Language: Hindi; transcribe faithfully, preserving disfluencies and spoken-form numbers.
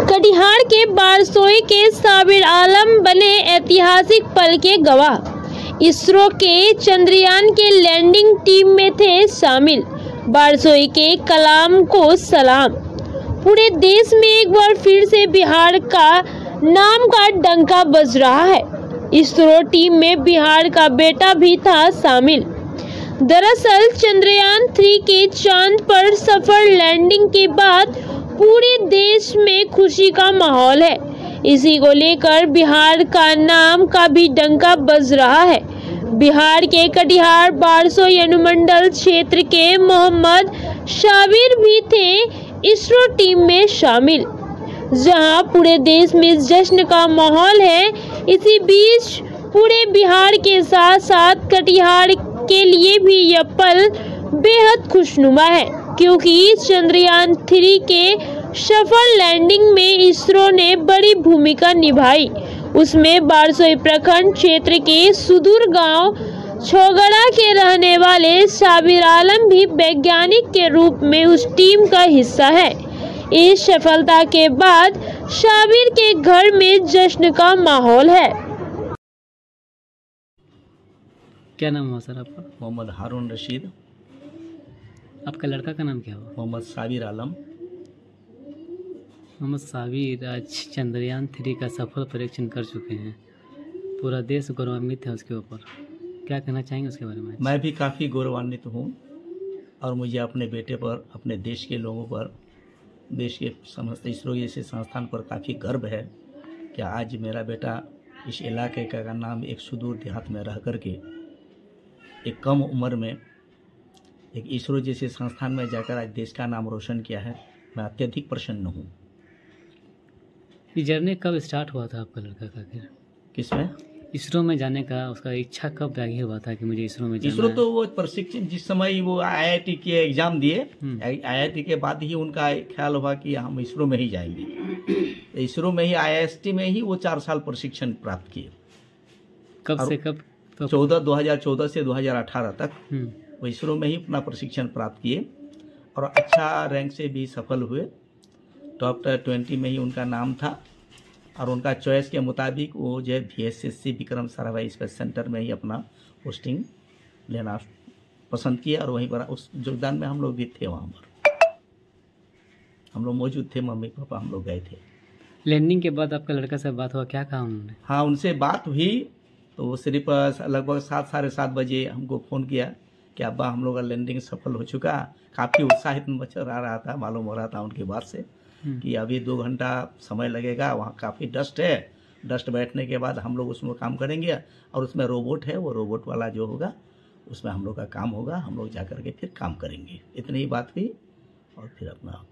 कटिहार के बारसोई के शब्बीर आलम बने ऐतिहासिक पल के गवाह, इसरो के चंद्रयान के लैंडिंग टीम में थे शामिल। बारसोई के कलाम को सलाम। पूरे देश में एक बार फिर से बिहार का नाम का डंका बज रहा है। इसरो टीम में बिहार का बेटा भी था शामिल। दरअसल चंद्रयान थ्री के चांद पर सफल लैंडिंग के बाद पूरे देश में खुशी का माहौल है। इसी को लेकर बिहार का नाम का भी डंका बज रहा है। बिहार के कटिहार बारसोई अनुमंडल क्षेत्र के मोहम्मद शब्बीर भी थे इसरो टीम में शामिल। जहां पूरे देश में जश्न का माहौल है, इसी बीच पूरे बिहार के साथ साथ कटिहार के लिए भी यह पल बेहद खुशनुमा है, क्योंकि चंद्रयान थ्री के सफल लैंडिंग में इसरो ने बड़ी भूमिका निभाई। उसमें बारसोई प्रखंड क्षेत्र के सुदूर गांव छोगड़ा के रहने वाले शब्बीर आलम भी वैज्ञानिक के रूप में उस टीम का हिस्सा है। इस सफलता के बाद शब्बीर के घर में जश्न का माहौल है। क्या नाम हुआ सर आपका? मोहम्मद हारून रशीद। आपका लड़का का नाम क्या हुआ? मोहम्मद शब्बीर आलम। मोहम्मद शब्बीर आज चंद्रयान थ्री का सफल परीक्षण कर चुके हैं। पूरा देश गौरवान्वित है उसके ऊपर, क्या कहना चाहेंगे उसके बारे में? मैं भी काफ़ी गौरवान्वित हूँ और मुझे अपने बेटे पर, अपने देश के लोगों पर, देश के समस्त इसरो जैसे संस्थान पर काफ़ी गर्व है कि आज मेरा बेटा इस इलाके का नाम एक सुदूर देहात में रह कर के एक कम उम्र में एक इसरो जैसे संस्थान में जाकर आज देश का नाम रोशन किया है। मैं अत्यधिक प्रसन्न हूँ। ये जर्नी कब स्टार्ट हुआ था आपका लड़का का? फिर किसमें इसरो में जाने का उसका इच्छा कब जाहिर हुआ था कि मुझे इसरो में जाना है? इसरो तो वो प्रशिक्षण जिस समय वो आईआईटी के एग्ज़ाम दिए, आईआईटी के बाद ही उनका ख्याल हुआ कि हम इसरो में ही जाएंगे। इसरो में ही आईएएसटी में ही वो चार साल प्रशिक्षण प्राप्त किए। कब से कब? चौदह दो हज़ार चौदह से दो हज़ार अठारह तक वो इसरो में ही अपना प्रशिक्षण प्राप्त किए और अच्छा रैंक से भी सफल हुए। टॉप ट्वेंटी में ही उनका नाम था और उनका चॉइस के मुताबिक वो जो है V S S C Vikram Sarabhai space centre में ही अपना पोस्टिंग लेना पसंद किया और वहीं पर उस योगदान में हम लोग भी थे। वहाँ पर हम लोग मौजूद थे, मम्मी पापा हम लोग गए थे। लैंडिंग के बाद आपका लड़का से बात हुआ, क्या कहा उन्होंने? हाँ, उनसे बात हुई तो वो सिर्फ लगभग सात साढ़े सात बजे हमको फ़ोन किया कि अब्बा हम लोग का लैंडिंग सफल हो चुका। काफ़ी उत्साहित नजर आ रहा था, मालूम हो रहा था उनकी बात से कि अभी दो घंटा समय लगेगा, वहाँ काफ़ी डस्ट है, डस्ट बैठने के बाद हम लोग उसमें काम करेंगे और उसमें रोबोट है, वो रोबोट वाला जो होगा उसमें हम लोग का काम होगा, हम लोग जा कर के फिर काम करेंगे। इतनी ही बात हुई और फिर अपना